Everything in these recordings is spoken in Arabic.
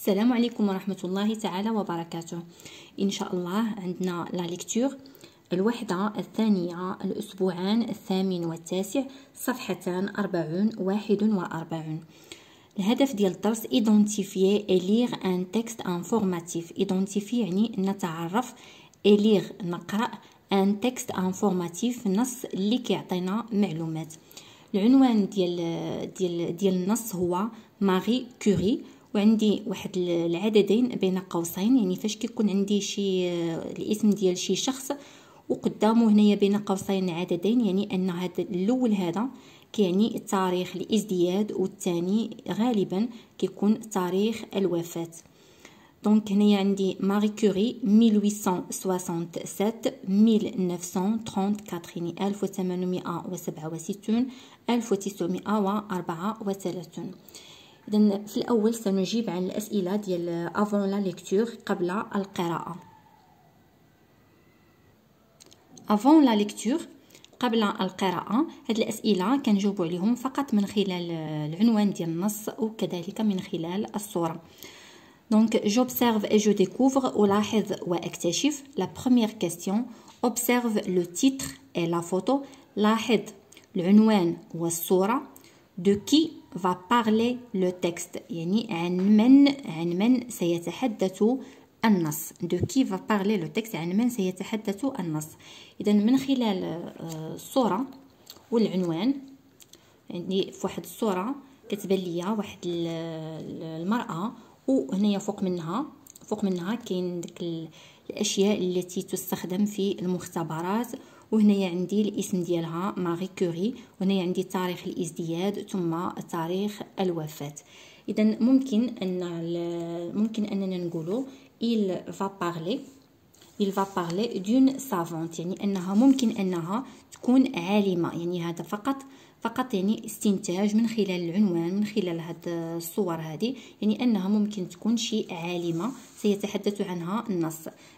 السلام عليكم ورحمة الله تعالى وبركاته. إن شاء الله عندنا لا ليكتور الوحدة الثانية، الأسبوعان الثامن والتاسع، صفحتان 40 و 41. الهدف ديال الدرس إيدونتيفيي إليغ أن تكست انفورماتيف. إيدونتيفي يعني نتعرف، إليغ نقرأ، أن تكست انفورماتيف نص اللي كيعطينا معلومات. العنوان ديال النص هو ماري كوري، وعندي واحد العددين بين قوسين، يعني فاش كيكون عندي شي الاسم ديال شي شخص وقدامه هنايا بين قوسين عددين، يعني ان هذا الاول هذا كيعني التاريخ الازدياد، والثاني غالبا كيكون تاريخ الوفاه. دونك هنايا عندي ماري كوري 1867 1934 يعني 1867 1934. إذن في الأول سنجيب عن الأسئلة ديال avant la lecture، قبل القراءة. avant la lecture، قبل القراءة، هاد الأسئلة كنجاوبو عليهم فقط من خلال العنوان ديال النص وكذلك من خلال الصورة. Donc j'observe et je découvre، ألاحظ وأكتشف. La première question، observe le titre et la photo، لاحظ العنوان والصورة. De qui va parler le texte، يعني عن من سيتحدث النص. de qui va parler le texte، عن من سيتحدث النص. إذا من خلال الصورة والعنوان، عندي في واحد الصورة كتبان ليا واحد المرأة، وهنايا فوق منها كاين ديك الأشياء التي تستخدم في المختبرات، وهنايا عندي الاسم ديالها ماري كوري، وهنايا عندي تاريخ الازدياد ثم تاريخ الوفاة. اذا ممكن اننا نقولوا il va parler d'une savante، يعني انها ممكن انها تكون عالمة، يعني هذا فقط يعني استنتاج من خلال العنوان، من خلال هاد الصور هذه، يعني انها ممكن تكون شي عالمة سيتحدث عنها النص.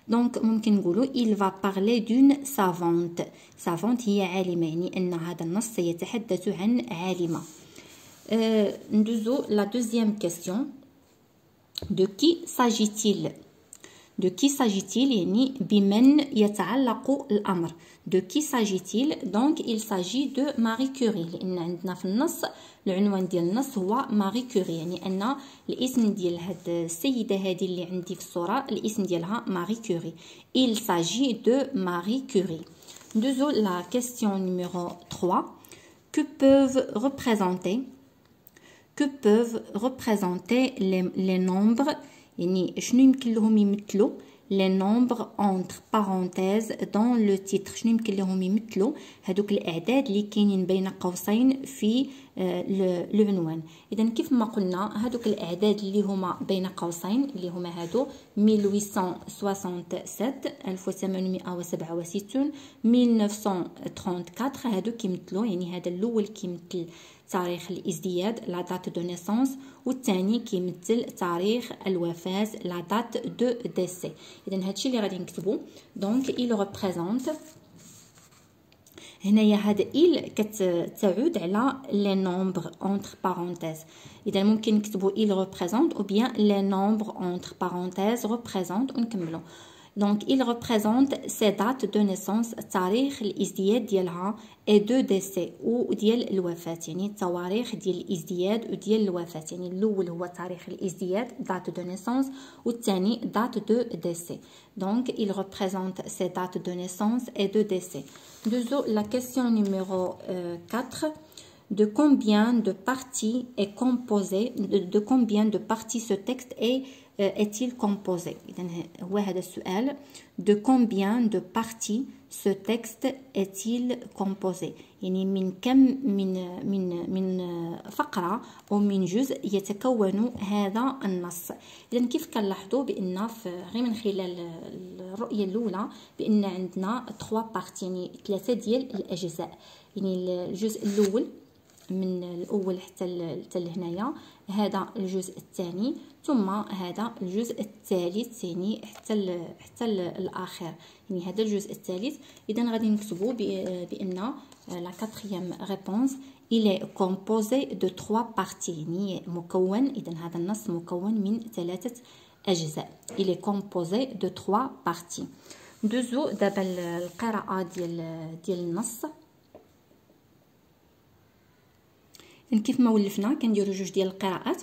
دونك ممكن نقولوا il va parler d'une savante. savante هي عالمة، يعني ان هذا النص سيتحدث عن عالمة. ندوزو لا دوزيام كيستيون، de qui s'agit-il. de qui s'agit-il يعني بمن يتعلق الأمر. de qui s'agit-il، donc il s'agit de Marie Curie، لأن عندنا في النص العنوان ديال النص هو ماري كوري، يعني أن الاسم ديال هاد السيدة هذه اللي عندي في الصورة الاسم ديالها ماري كوري. il s'agit de Marie Curie. ندوزو لا كيستيون نيميرو 3، que peuvent représenter les nombres، يعني شنو يمكن لهم يمثلوا. les nombres entre parenthèses dans le titre، شنو يمكن لهم يمثلوا هذوك الاعداد اللي كاينين بين قوسين في العنوان. اذا كيف ما قلنا هذوك الاعداد اللي هما بين قوسين اللي هما هادو 1867 1867 1934، هادو كيمثلوا، يعني هذا الاول كيمثل تاريخ الازدياد لا دات دو نيسونس، والثاني كيمثل تاريخ الوفاة لا دات دو ديسي. اذا هادشي اللي غادي نكتبو. دونك il représente، هنايا هذا il كتعود على les nombres entre parenthèses. اذا ممكن نكتبو il représente ou bien les nombres entre parenthèses représente ونكملو. Donc il représente ces dates de naissance، تاريخ الازدياد ديالها et de décès ou ديال الوفاة، يعني التواريخ ديال الازدياد وديال الوفاة، يعني الأول هو تاريخ الازدياد date de naissance والثاني date de décès. Donc il représente ces dates de naissance et de décès. Deuxièmement la question numéro 4، de combien de parties est composé، de combien de parties ce texte est-il composé. إذن هو هذا السؤال، de combien de parties ce texte est-il composé، يعني من كم من فقرة أو من جزء يتكون هذا النص. إذن كيف كنلاحظوا بأن غير من خلال الرؤية الأولى بأن عندنا 3 parties، يعني 3 ديال الأجزاء، يعني الجزء الأول من الأول حتى لهنايا، هذا الجزء الثاني، ثم هذا الجزء الثالث، يعني حتى الأخير، يعني هذا الجزء الثالث. إذا غادي نكتبو بأن لا كاتريام ريبونس il est composé de 3 parties. يعني مكون إذا هذا النص مكون من 3 أجزاء. Il est composé de 3 parties. دوزو دابا القراءة ديال النص. كيف ما ولفنا كنديرو 2 ديال القراءات.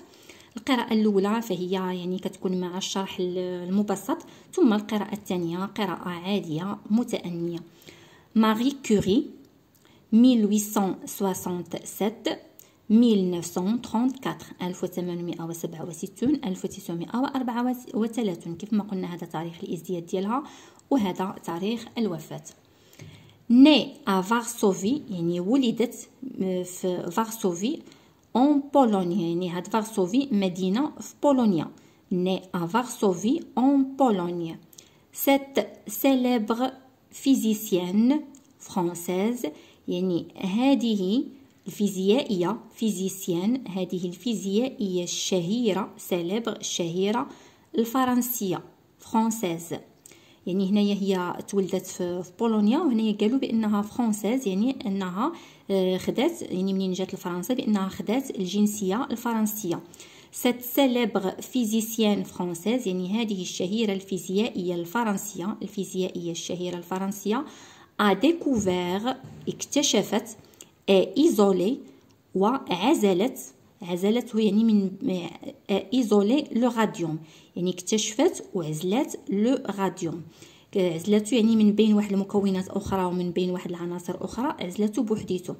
القراءة الأولى فهي يعني كتكون مع الشرح المبسط، ثم القراءة الثانية قراءة عادية متأنية. ماري كوري 1867 1934 1867 1934 كيف ما قلنا هذا تاريخ الإزدياد ديالها وهذا تاريخ الوفاة. ني ا فارسوفي يعني ولدت في فارسوفي en Pologne. يعني هاد فارسوفي مدينة في بولونيا. ني ا فارسوفي en Pologne. Cette célèbre physicienne française يعني هذه الفيزيائية physicienne هذه الفيزيائية الشهيرة célèbre الشهيرة الفرنسية française. يعني هنايا هي تولدت في بولونيا وهنايا قالوا بانها فرونسيز يعني انها خدات يعني منين جات لفرنسا بانها خدات الجنسيه الفرنسيه. سيت سيليبر فيزيسيان فرونسيز يعني هذه الشهيره الفيزيائيه الفرنسيه الفيزيائيه الشهيره الفرنسيه ا ديكوفير اكتشفت ايزولي وعزلت عزلته يعني من ايزولي لو راديوم يعني اكتشفت وعزلت لو راديوم عزلته يعني من بين واحد المكونات اخرى ومن بين واحد العناصر اخرى عزلته بوحديته.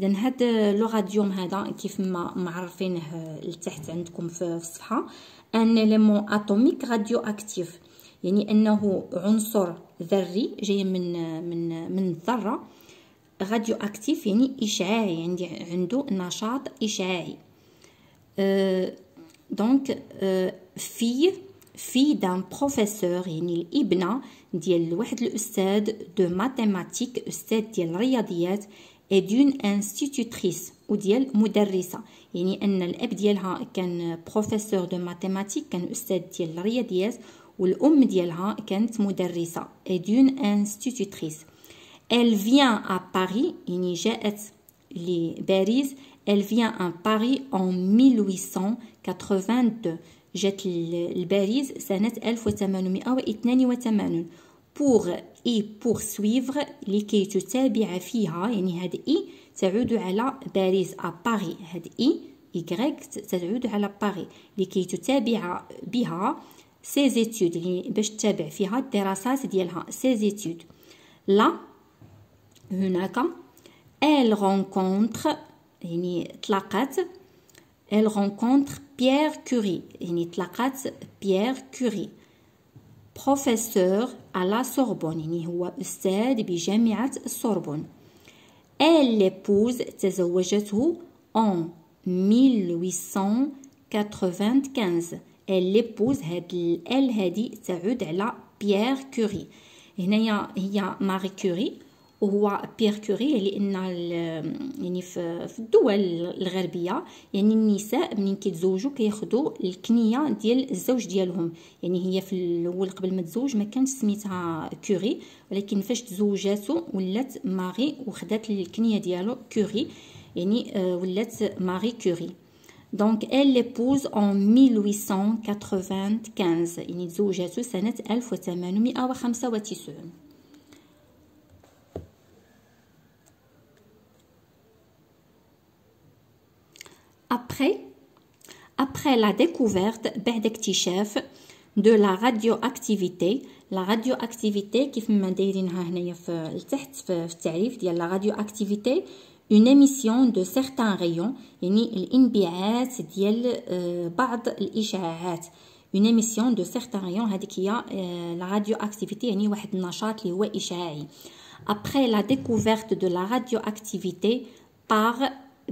اذا هذا لو راديوم هذا كيف ما معرفينه لتحت عندكم في الصفحه ان اليمون اتوميك راديو اكتيف يعني انه عنصر ذري جاي من الذره راديو اكتيف يعني اشعاعي عنده نشاط اشعاعي. Donc fille d'un professeur يعني الابنة ديال واحد الأستاذ de mathématiques أستاذ ديال الرياضيات et d'une institutrice وديال مدرسة. يعني أن الأب ديالها كان professeur de mathématiques كان أستاذ ديال الرياضيات والأم ديالها كانت مدرسة et d'une institutrice. Elle vient à Paris يعني جاءت لباريس. Elle vient à Paris en 1882. جات لباريس سنة 1882 pour y poursuivre لكي تتابع فيها يعني هاد اي تعود على باريس à Paris هاد اي y تعود على باريس لكي تتابع بها ses études يعني باش تتابع فيها الدراسات ديالها ses études. لا هناك elle rencontre يعني تلاقات elle rencontre Pierre Curie يعني تلاقات Pierre Curie professeur à la Sorbonne يعني هو أستاذ بجامعة السوربون. elle l'épouse تزوجته en 1895 elle l'épouse هاد ال هادي تعود على Pierre Curie. هنايا هي ماري كوري وهو بيير كوري لان يعني في الدول الغربيه يعني النساء منين كيتزوجوا كياخذوا الكنيه ديال الزوج ديالهم. يعني هي في الاول قبل ما تزوج ما كانت سميتها كوري ولكن فاش تزوجاتو ولات ماري وخدات الكنيه ديالو كوري يعني ولات ماري كوري. دونك elle l'épouse en 1895 يعني تزوجاتو سنه 1895. Après la découverte de la radioactivité, une émission de certains rayons, une émission de certains rayons, la radioactivité, après la découverte de la radioactivité par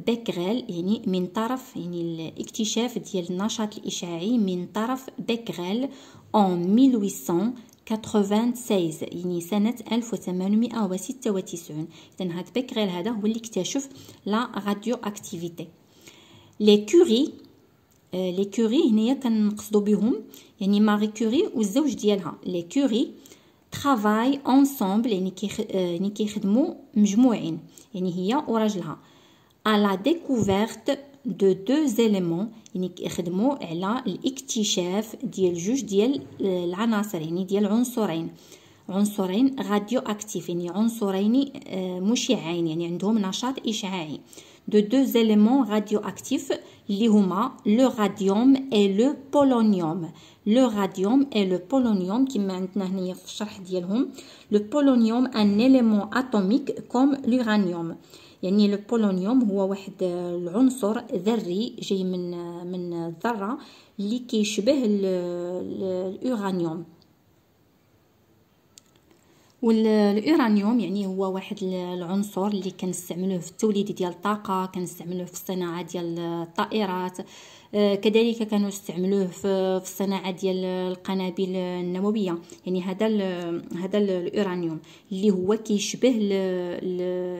بكريل يعني من طرف يعني الاكتشاف ديال النشاط الإشعاعي من طرف بكريل en 1896 يعني سنة 1896. إذن هاد بكريل هذا هو اللي اكتشف لا راديو اكتيفيتي. لي كوري هنايا كنقصدو بهم يعني ماري كوري والزوج ديالها. لي كوري travail ensemble يعني كيخدموا مجموعين يعني هي وراجلها à la découverte de deux éléments يخدموا على الاكتشاف ديال جوج ديال العناصر يعني ديال عنصرين راديو اكتيف يعني عنصرين مشعين يعني عندهم نشاط اشعاعي دو دو éléments radioactifs اللي هما لو راديوم اي لو بولونيوم لو راديوم اي لو بولونيوم كما عندنا هنايا في الشرح ديالهم لو بولونيوم ان élément atomique comme l'uranium يعني البولونيوم هو واحد العنصر ذري جاي من الذره اللي كيشبه الأورانيوم والأورانيوم يعني هو واحد العنصر اللي كنستعملوه في التوليد ديال الطاقه كنستعملوه في الصناعه ديال الطائرات كذلك كانوا يستعملوه في الصناعه ديال القنابل النوويه يعني هذا الأورانيوم اللي هو كيشبه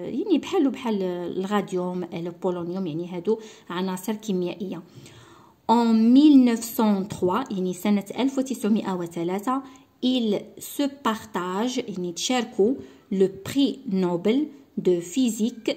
يعني بحال الراديوم البولونيوم يعني هادو عناصر كيميائيه. En 1903 يعني سنه 1903 ils se partagent يعني تشاركوا le prix Nobel de physique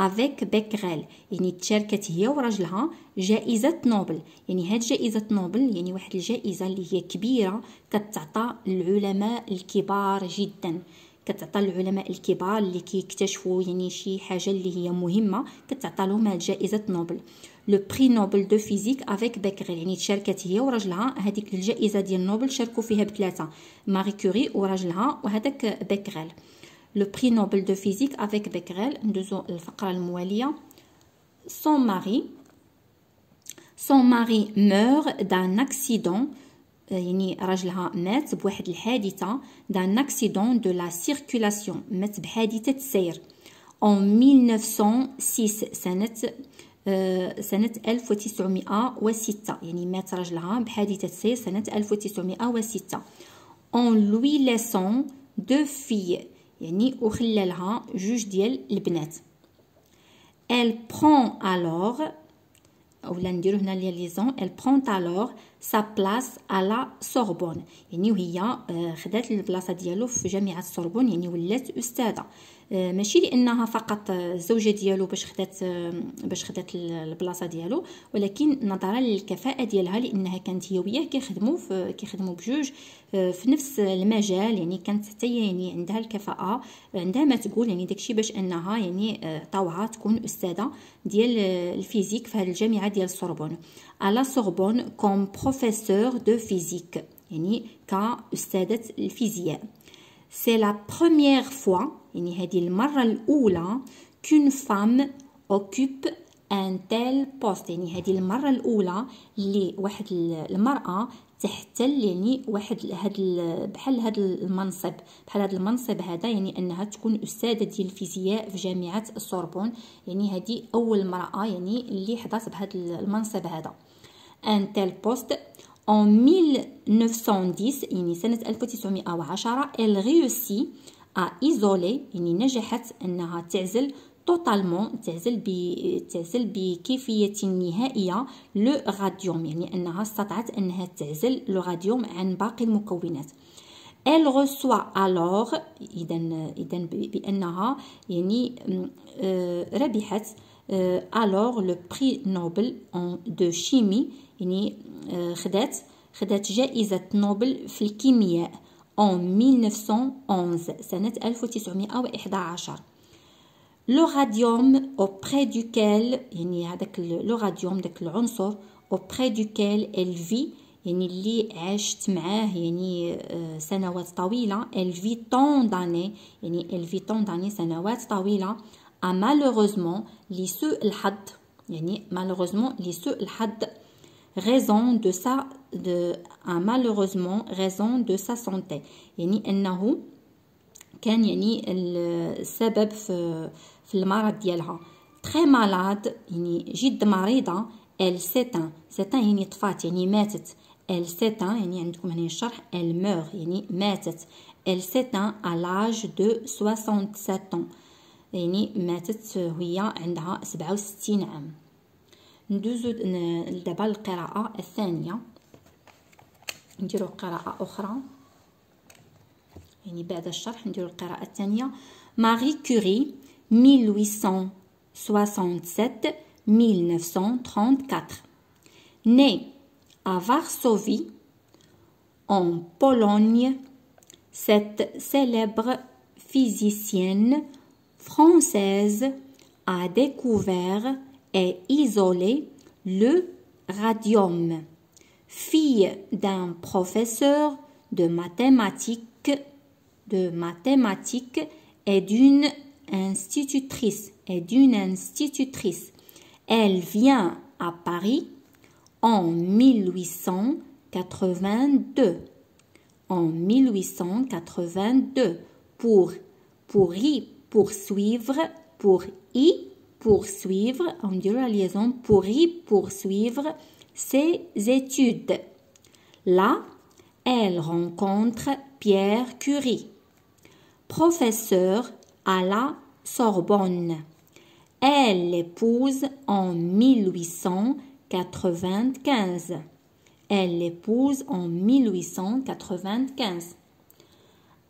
avec Becquerel يعني تشاركت هي وراجلها جائزة نوبل يعني هاد جائزة نوبل يعني واحد الجائزة اللي هي كبيرة كتعطى العلماء الكبار جدا كتعطى العلماء الكبار اللي كيكتشفوا يعني شي حاجة اللي هي مهمة كتعطى لهم هاد جائزة نوبل لو بري نوبل دو فيزيك افيك بكريل يعني تشاركت هي وراجلها هذيك الجائزة ديال نوبل شاركوا فيها بثلاثة ماري كوري وراجلها وهذاك بكريل Le prix Nobel de physique avec Becquerel, son mari meurt d'un accident, يعني راجلها مات بواحد الحادثة d'un accident de la circulation, مات بحادثة السير. En 1906 سنة 1906 يعني مات راجلها بحادثة السير سنة 1906. En lui laissant deux filles. يعني وخلى لها جوج ديال البنات. Elle prend alors أولا نديرو هنا ليزون elle prend alors sa place à la Sorbonne يعني وهي خدات البلاصة ديالو في جامعة السوربون يعني ولات أستاذة ماشي لأنها فقط زوجة ديالو باش خدات البلاصة ديالو ولكن نظرا للكفاءة ديالها لأنها كانت هي وياه كيخدمو بجوج في نفس المجال يعني كانت حتى يعني عندها الكفاءة عندها ما تقول يعني داكشي باش أنها يعني عطاوها تكون أستاذة ديال الفيزيك في هاد الجامعة ديال السوربون à la Sorbonne comme professeur de physique يعني كأستاذة الفيزياء. C'est la première fois يعني هذه المرة الأولى qu'une femme occupe un tel poste يعني هذه المرة الأولى اللي واحد المرأة تحتل يعني واحد بحال هذا المنصب هذا يعني انها تكون استاذه ديال الفيزياء في جامعه السوربون يعني هذه اول مرأة يعني اللي حظات بهذا المنصب هذا ان تيل بوست. En 1910 يعني سنه 1910 elle réussit à isoler يعني نجحت انها تعزل totalement تعزل بكيفية نهائية لو راديوم يعني أنها استطعت أنها تعزل لو راديوم عن باقي المكونات. Elle reçoit alors إذا بأنها يعني ربحت alors le prix Nobel de chimie يعني خدات جائزة نوبل في الكيمياء en 1911 سنة 1911. Le radium auprès duquel يعني هذاك لو راديوم داك العنصر auprès duquel elle vit يعني اللي عاشت معاه يعني سنوات طويلة elle vit tant d'années يعني elle vit tant d'années سنوات طويلة a malheureusement لسوء الحظ يعني malheureusement لسوء الحظ raison de sa santé يعني أنه كان يعني السبب في المرض ديالها très malade يعني جد مريضة elle s'éteint يعني طفات يعني ماتت elle s'éteint يعني عندكم هنا الشرح elle meurt يعني ماتت elle s'éteint à l'âge de 67 ans يعني ماتت وهي عندها 67 عام. ندوزو دابا القراءة الثانية نديرو قراءة أخرى يعني بعد الشرح نديرو القراءة الثانية. ماري كوري 1800 1967-1934. Né à Varsovie, en Pologne, cette célèbre physicienne française a découvert et isolé le radium. Fille d'un professeur de mathématiques et d'une institutrice. Elle vient à Paris en 1882 pour y poursuivre ses études. Là, elle rencontre Pierre Curie, professeur à la Sorbonne. Elle l'épouse en 1895.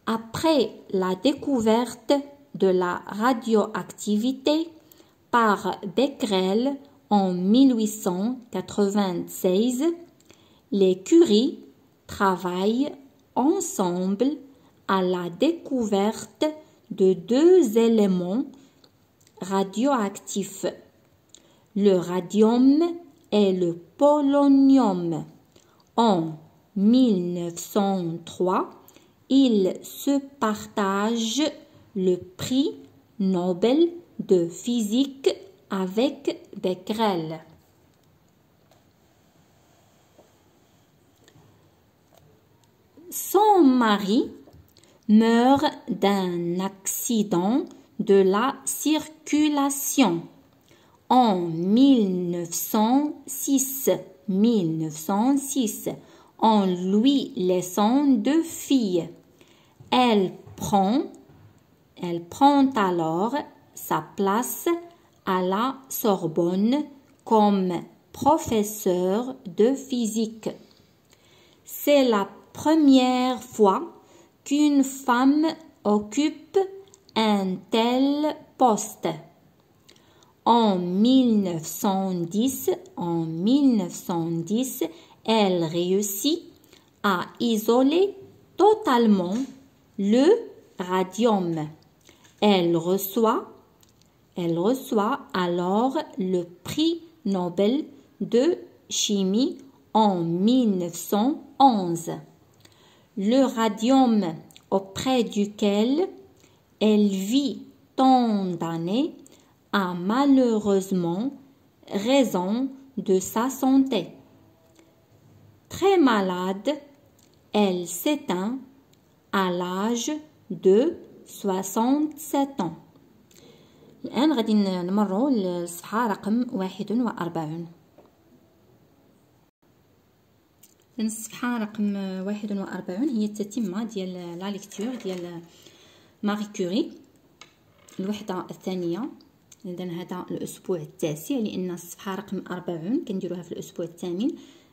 Après la découverte de la radioactivité par Becquerel en 1896, les Curie travaillent ensemble à la découverte de deux éléments radioactifs, le radium et le polonium. En 1903, ils se partagent le prix Nobel de physique avec Becquerel. Son mari meurt d'un accident de la circulation en 1906, en lui laissant deux filles. Elle prend alors sa place à la Sorbonne comme professeure de physique. C'est la première fois qu'une femme occupe un tel poste. En 1910, elle réussit à isoler totalement le radium. Elle reçoit alors le prix Nobel de chimie en 1911. Le radium auprès duquel elle vit tant d'années a malheureusement raison de sa santé. Très malade, elle s'éteint à l'âge de 67 ans. الآن غادي نمروا للصفحة رقم 41. الصفحة رقم 41 هي التتمة ديال لا ليكتور ديال ماري كوري الوحدة الثانية. إذا هذا الأسبوع التاسع، لأن الصفحة رقم 40 كنديروها في الأسبوع الثامن.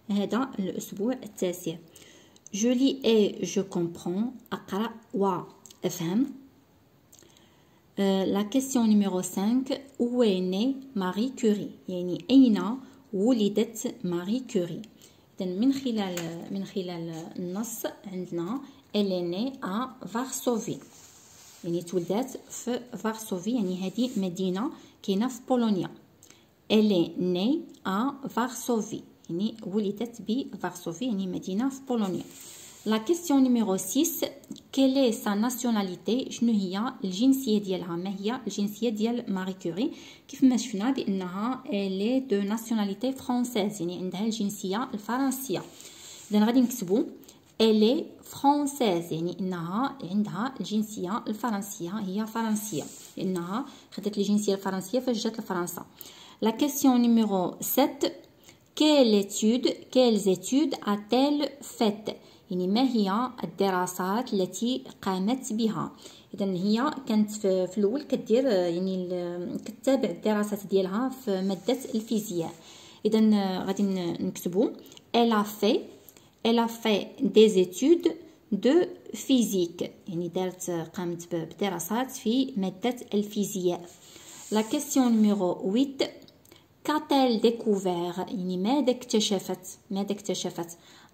هذا الأسبوع التاسع. Je lis et je comprends. أقرأ وأفهم. La question numéro 5. Où est née Marie Curie? يعني أين ولدت ماري كوري؟ من خلال النص عندنا elle est née à Varsovie. يعني تولدت في فارسوفي، يعني هذه مدينة كاينة في بولونيا. elle est née à Varsovie. يعني ولدت بفارسوفي، يعني مدينة في بولونيا. La question numéro 6. Quelle est sa nationalité? شنو هي الجنسية ديالها؟ ما هي الجنسية ديال ماري كوري؟ كيف ما شفنا بأنها elle est de nationalité française، يعني عندها الجنسية الفرنسية. إذا غادي نكتبو elle est française، يعني إنها عندها الجنسية الفرنسية، هي فرنسية، لأنها خدت الجنسية الفرنسية فاش جات لفرنسا. La question numéro 7. Quelles études a-t-elle faites؟ يعني ما هي الدراسات التي قامت بها؟ إذا هي كانت في الأول كدير، يعني كتابع الدراسات ديالها في مادة الفيزياء. إذا غادي نكتبو Elle a fait des études de physique. يعني قامت بدراسات في مادة الفيزياء. La question numéro 8. Qu'a-t-elle découvert?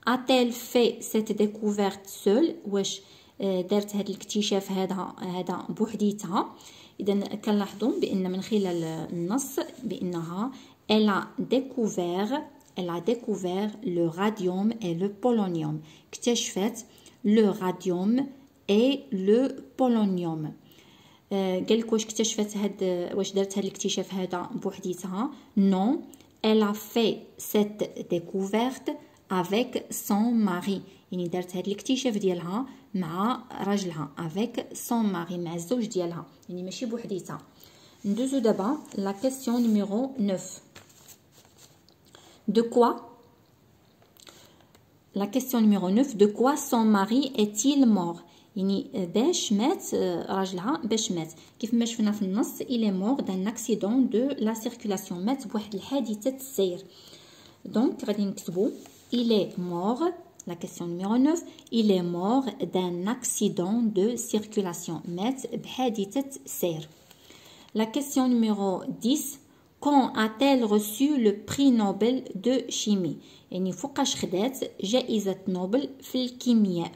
A-t-elle fait cette découverte seule? دارت هاد الاكتشاف هذا بوحديتها. اذا كنلاحظوا بان من خلال النص بانها elle a découvert le radium et le polonium, اكتشفت le radium et le polonium. قال لك واش اكتشفت هاد واش دارت هاد الاكتشاف هذا بوحديتها؟ non, elle a fait cette découverte avec son mari. يعني دارت هاد الاكتشاف ديالها مع راجلها, avec son mari, مع الزوج ديالها, يعني ماشي بوحديتها. ندوزو دابا لا كيسيون نيميرو 9. De quoi? La question numéro 9, de quoi son mari est-il mort? يعني باش مات راجلها, باش مات كيف ما شفنا في النص, il est mort d'un accident de la circulation, مات بواحد الحادثة السير. دونك غادي نكتبو il est mort, la question numéro 9, il est mort d'un accident de circulation, مات بحادثة سير. La question numéro 10, quand a-t-elle reçu le prix Nobel de chimie? يعني فوقاش خدات جائزة نوبل في الكيمياء؟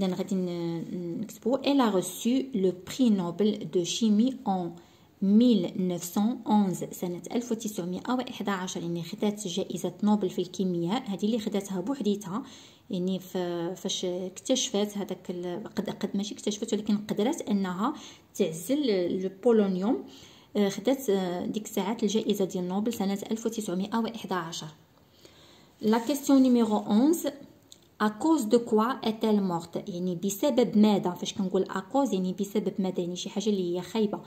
إذن غادي نكتبو elle a reçu le prix Nobel de chimie en 1911, سنة 1911, يعني خدات جائزة نوبل في الكيمياء, هذه اللي خداتها بوحديتها, يعني فاش اكتشفت هذاك قد ماشي اكتشفت ولكن قدرت انها تعزل البولونيوم, خدات ديك ساعات الجائزة ديال نوبل سنة 1911. لا كيسيون نيميرو 11, à cause de quoi est-elle morte? يعني بسبب ماذا؟ فاش كنقول à cause يعني بسبب ماذا, يعني شي حاجة اللي هي خايبة.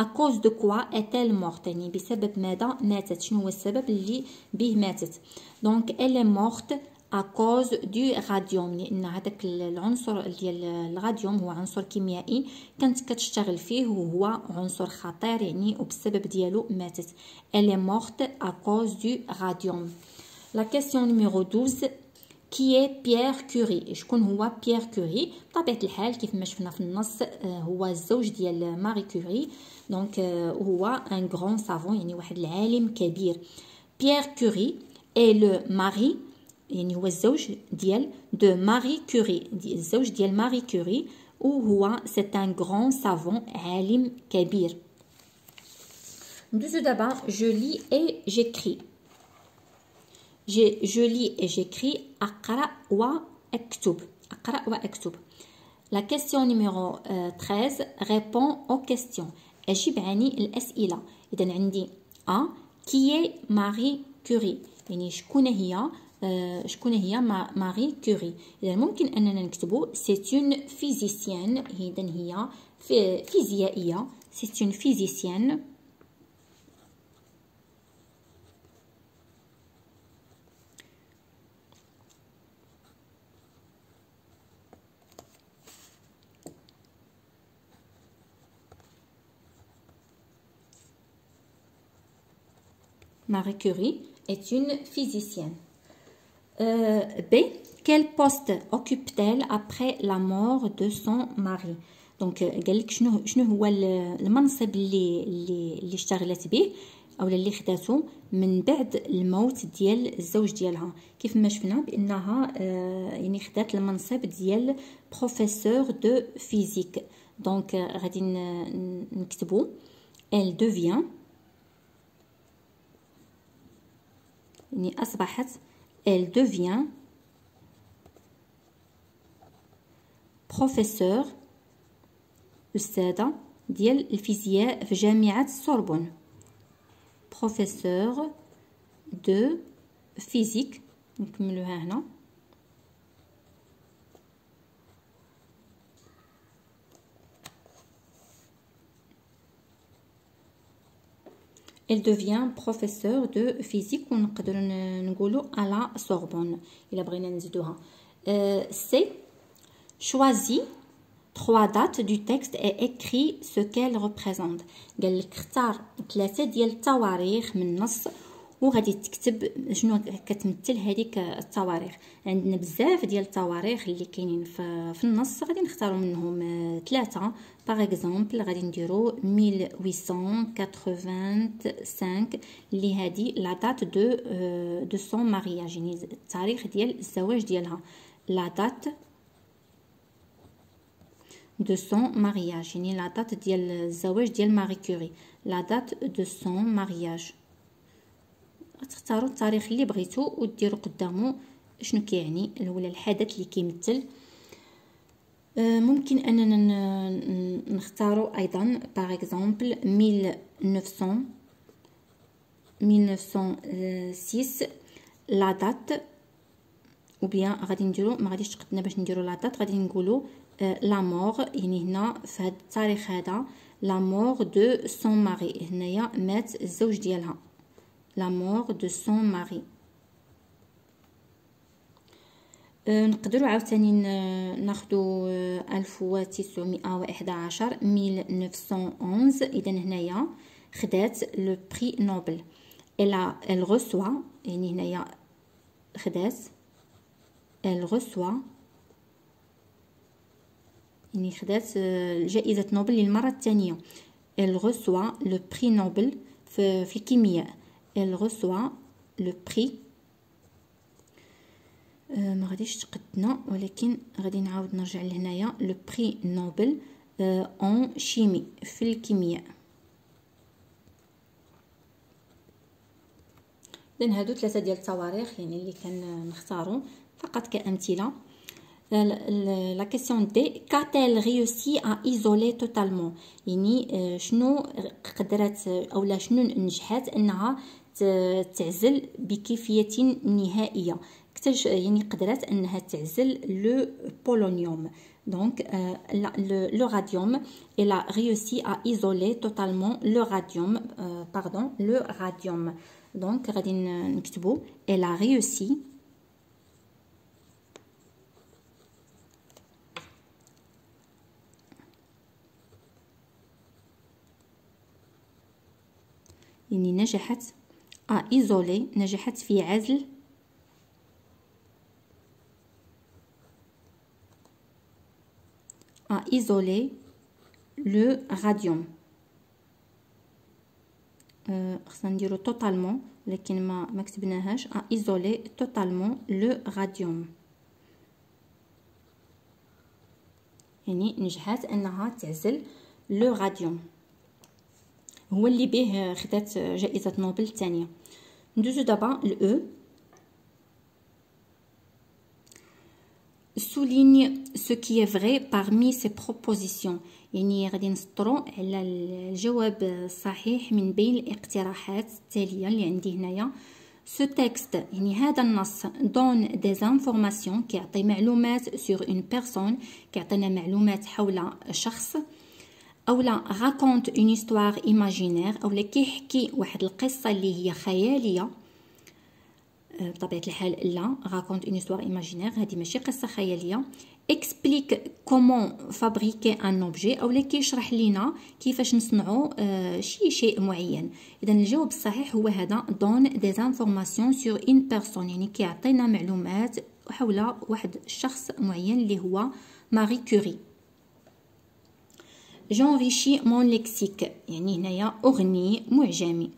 à cause de quoi est-elle morte? يعني بسبب ماذا ماتت, شنو هو السبب اللي به ماتت. donc elle est morte à cause du radium, لأن هذاك العنصر ديال الراديوم هو عنصر كيميائي كانت كتشتغل فيه وهو عنصر خطير, يعني وبسبب ديالو ماتت. elle est morte à cause du radium. la question numéro 12, qui est Pierre Curie? شكون هو Pierre Curie؟ بطبيعة الحال كيف ما شفنا في النص هو الزوج ديال ماري كوري, دونك هو un grand savant, يعني واحد العالم كبير. Pierre Curie est le mari, يعني هو الزوج ديال de Marie Curie, الزوج ديال ماري كوري, وهو c'est un grand savant, عالم كبير. ندوزو دابا je lis et j'écris. Je lis et j'écris, أقرأ وأكتب. أقرأ وأكتب. La question numéro 13, réponds aux questions. أجيب عن الأسئلة. إذن عندي A, qui est Marie Curie؟ يعني شكون هي ماري كوري. إذن ممكن أننا نكتبو c'est une physicienne. إذن هي فيزيائية. c'est une physicienne. Marie Curie est une physicienne. B, quel poste occupe-t-elle après la mort de son mari? Donc, قال لك شنو هو المنصب اللي اشتغلت به او اللي خداتو من بعد الموت ديال الزوج ديالها. كيف ما شفنا بانها يعني خدات المنصب ديال بروفيسور دو فيزيك. دونك غادي نكتبو elle devient, يعني أصبحت, elle devient professeur, أستاذة ديال الفيزياء في جامعة سوربون, professeur de physique. نكملوها هنا elle devient professeur de physique, ونقدروا نقولوا على سوربون الا بغينا نزيدوها. c'est choisis trois dates du texte et écrit ce qu'elles représentent. قال لك اختار ثلاثه ديال التواريخ من النص وغادي تكتب شنو كتمثل هذيك التواريخ. عندنا بزاف ديال التواريخ اللي كاينين في النص، غادي نختاروا منهم ثلاثه. باغ اكزومبل غادي نديروا 1885 اللي هذه لا دات دو سون مارياج، يعني التاريخ ديال الزواج ديالها، لا دات de son mariage، يعني la date ديال الزواج ديال ماري كوري، la date de son mariage. تختاروا التاريخ اللي بغيتو وديروا قدامه شنو كيعني ولا الحدث اللي كيمثل. ممكن اننا نختاروا ايضا باغ اكزومبل 1906 لا دات، او بيان غادي نديروا، ما غاديش تقدنا باش نديروا لا دات، غادي نقولوا لا مور، يعني هنا في هذا التاريخ هذا لا مور دو سون ماري، هنايا مات الزوج ديالها، لا مور دو سون ماري. نقدروا عاوتاني ناخذوا 1911 1911، اذا هنايا خدات لو بري نوبل، الا ال ريسوا، يعني هنايا خدات ال ريسوا، يعني خدات جائزة نوبل للمرة الثانية. elle reçoit le prix Nobel في الكيمياء، elle reçoit le prix. ما غاديش تقدنا، ولكن غادي نعاود نرجع لهنايا le prix Nobel en chimie، في الكيمياء. إذن هادو ثلاثة ديال التواريخ يعني اللي كنختارو فقط كأمثلة. La question D: qu'a-t-elle réussi à isoler totalement؟ يعني شنو قدرت أو شنو نجحت أنها تعزل بكيفية نهائية، يعني قدرت أنها تعزل le polonium donc le radium. Elle a réussi à isoler totalement le radium. donc غادي نكتبو elle a réussi يعني نجحت ايزولي، نجحت في عزل ايزولي لو راديوم. خصنا نديرو توتالمون لكن ما كتبناهاش، ايزولي توتالمون لو راديوم، يعني نجحت انها تعزل لو راديوم، هو اللي به خدات جائزة نوبل الثانية. ندوزو دابا لأو. souligne ce qui est vrai parmi ses propositions، يعني غادي نسطرو على الجواب الصحيح من بين الاقتراحات التالية اللي عندي هنايا. ce texte يعني هذا النص donne des informations، كيعطي معلومات sur une personne، كيعطينا معلومات حول شخص، أو لا raconte une histoire imaginaire، أو لا كيحكي واحد القصة اللي هي خيالية. بطبيعة الحال لا، raconte une histoire imaginaire هذه ماشي قصة خيالية. explique comment fabriquer un objet، أو لا كيشرح لينا كيفاش نصنعو شيء معين. إذا الجواب الصحيح هو هذا donne des informations sur une personne، يعني كيعطينا معلومات حول واحد الشخص معين اللي هو ماري كوري. j'enrichis mon lexique، يعني هنايا أغني معجمي.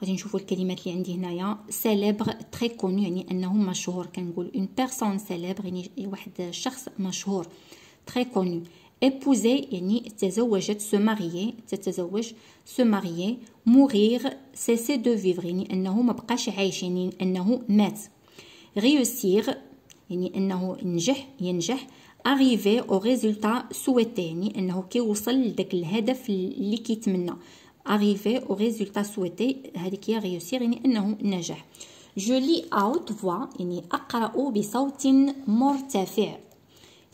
غادي نشوفوا الكلمات اللي عندي هنايا célèbre très connu، يعني أنه مشهور، كنقول une personne célèbre يعني واحد الشخص مشهور، très connu. épouser يعني تزوجت، se marier تتزوج، se marier. mourir cesser de vivre يعني أنه ما بقاش عايش، يعني أنه مات. réussir يعني أنه ينجح. arriver au résultat souhaité، يعني انه كيوصل لذاك الهدف اللي كيتمنى. arriver au résultat souhaité هذيك هي réussir، يعني انه نجح. je lis out voix يعني اقرا بصوت مرتفع.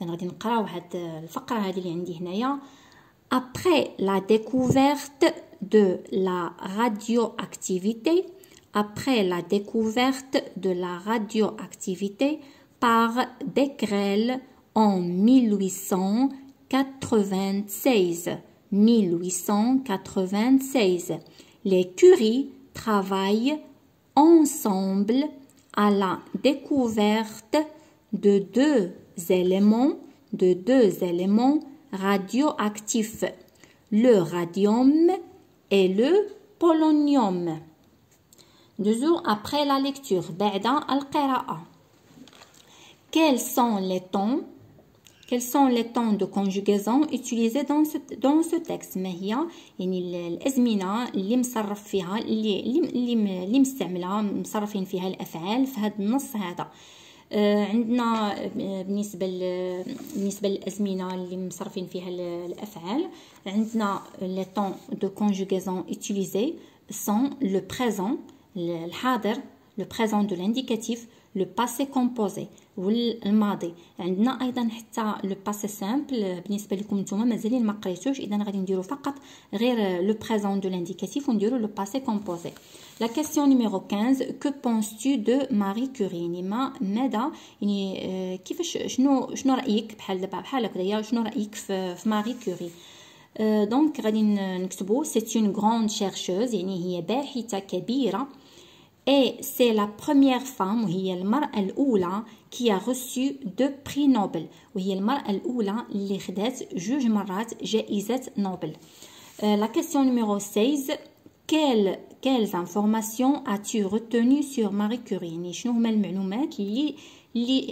اذا غادي نقراو هاد الفقره هذه اللي عندي هنايا. après la découverte de la radioactivité، après la découverte de la radioactivité par Becquerel en 1896, les Curie travaillent ensemble à la découverte de deux éléments radioactifs, le radium et le polonium. 2 jours après la lecture, بعد القراءة. Quels sont les temps de conjugaison utilisés dans ce texte? ما هي يعني الأزمنة اللي مصرف فيها اللي مستعملة مصرفين فيها الأفعال في هذا النص هذا. عندنا بالنسبة للأزمنة اللي مصرفين فيها الأفعال عندنا les temps de conjugaison utilisés sont le présent, le حاضر, le présent de l'indicatif, le passé composé والماضي. عندنا ايضا حتى لو باسي سامبل بالنسبه لكم نتوما مازالين ما قريتوش, اذا غادي نديرو فقط غير لو بريزون دو لانديكاتيف ونديرو لو باسي كومبوزي. لا كاستيون نيميرو 15, كو بونستي دو ماري كوري, يعني ماذا يعني كيفاش شنو رايك بحال دابا بحال هكذا شنو رايك في ماري كوري. دونك غادي نكتبو سي اون غروند شيرشوز, يعني هي باحثه كبيره. Et c'est la première femme, ou هي المرأة الأولى, qui a reçu 2 prix Nobel. وهي المرأة الأولى اللي خدات 2 مرات جائزة نوبل. La question numéro 16, quelles informations as-tu retenues sur Marie Curie? يعني شنو هما المعلومات اللي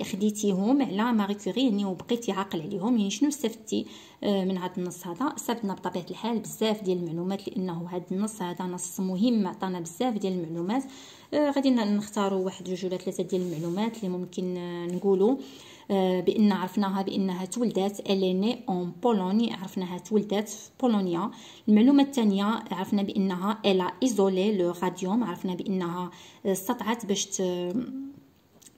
خديتيهم على ماري كوري, يعني وبقيتي عاقل عليهم, يعني شنو استفدتي من هذا النص هذا؟ استفدنا بطبيعه الحال بزاف ديال المعلومات, لانه هذا النص هذا نص مهم عطانا بزاف ديال المعلومات. غادي نختاروا 1 2 3 ديال المعلومات اللي ممكن نقولوا بان عرفناها, بانها تولدات اليني اون بولوني, عرفناها تولدات في بولونيا. المعلومه الثانيه عرفنا بانها الا ايزولي لو راديوم, عرفنا بانها استطعت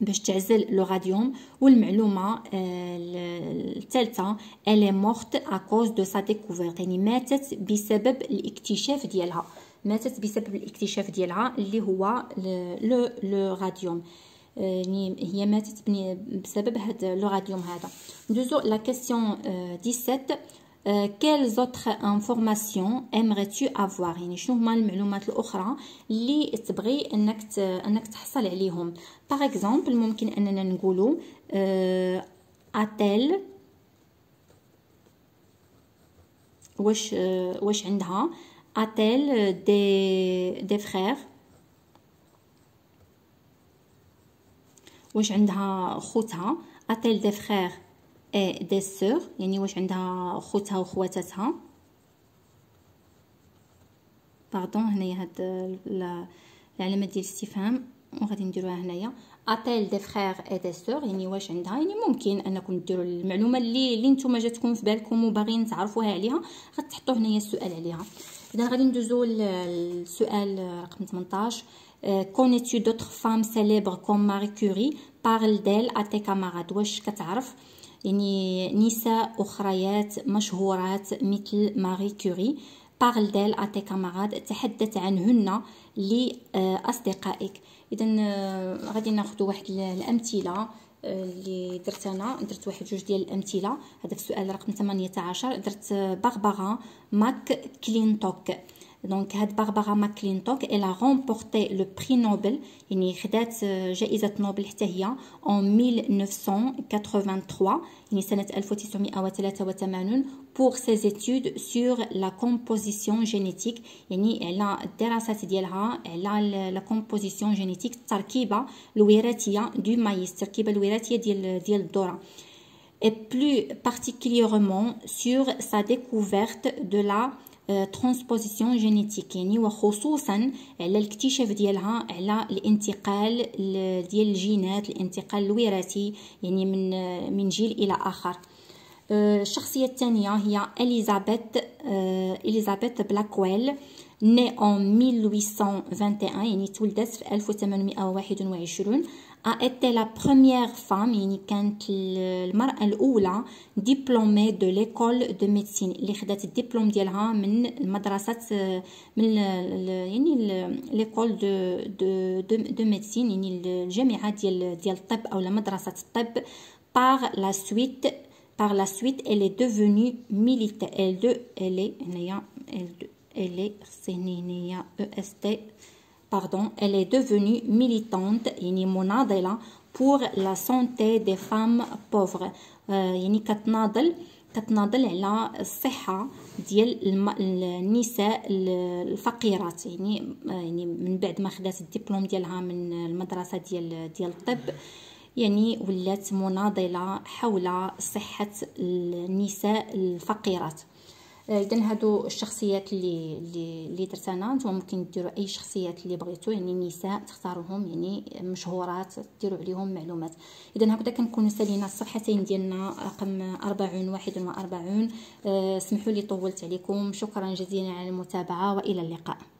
باش تعزل لو راديوم. والمعلومه الثالثه الي مورت ا كوز دو سا ديكوفيرت, يعني ماتت بسبب الاكتشاف ديالها, ماتت بسبب الاكتشاف ديالها اللي هو لو راديوم, يعني هي ماتت بسبب هذا لو راديوم هذا. دوزو لا كاستيون 17, quelles autres informations aimerais-tu avoir? يعني شنو هما المعلومات الاخرى اللي تبغي انك تحصل عليهم؟ باغ اكزومبل ممكن اننا نقولوا اتيل, واش عندها اتيل دي فرير, واش عندها خوتها اتيل دي فرير دي سور, يعني واش عندها خوتها وخواتاتها. باردون هنايا هاد العلامه ديال الاستفهام وغادي نديروها هنايا اتيل دي فرير اي دي سور, يعني واش عندها, يعني ممكن انكم ديروا المعلومه اللي نتوما جاتكم في بالكم وباغيين تعرفوها عليها غتحطوا هنايا السؤال عليها. اذا غادي ندوزو للسؤال رقم 18, connais-tu d'autres femmes célèbres comme Marie Curie, parle d'elle à tes camarades. واش كتعرف يعني نساء أخريات مشهورات مثل ماري كوري؟ parle d'elle à tes camarades, تحدث عنهن لأصدقائك. إذا غادي ناخدو واحد الأمثلة اللي درت أنا, درت 1 2 ديال الأمثلة. هذا في السؤال رقم 18 درت باربارا ماك كلينتوك. دونك هاد باربارا ماكلينتوك إلا غومبورتي لو بري نوبل, يعني خدات جائزة نوبل حتى هي اون 1983, يعني سنة 1983 pour ses études sur la composition génétique, يعني على الدراسات ديالها على لا كومبوزيسيون جينيتيك, التركيبة الوراثية دو مايس, التركيبة الوراثية ديال الذرة. Et plus particulièrement sur sa découverte de la transposition génétique, يعني وخصوصا على الاكتشاف ديالها على الانتقال ديال الجينات, الانتقال الوراثي يعني من جيل الى اخر. الشخصيه الثانيه هي اليزابيث بلاكويل, née en 1821, يعني تولدت في 1821, a été la première femme, يعني كانت المرأة الأولى diplômée de l'école de médecine, اللي خدات الدبلوم ديالها من مدرسة من يعني l'école de médecine, يعني الجامعة ديال الطب أو مدرسة الطب. par la suite elle est devenue militaire. elle est elle est devenue militante pour la santé des femmes pauvres. كتناضل على الصحة ديال النساء الفقيرات. يعني من بعد ما خدات الدبلوم ديالها من المدرسة ديال الطب، يعني ولات مناضلة حول صحة النساء الفقيرات. إذن هادو الشخصيات اللي درت انا، نتوما ممكن ديروا اي شخصيات اللي بغيتو، يعني النساء تختاروهم، يعني مشهورات ديروا عليهم معلومات. إذن هكذا كنكونوا سالينا الصفحتين ديالنا رقم 40 و 41. سمحوا لي طولت عليكم، شكرا جزيلا على المتابعة والى اللقاء.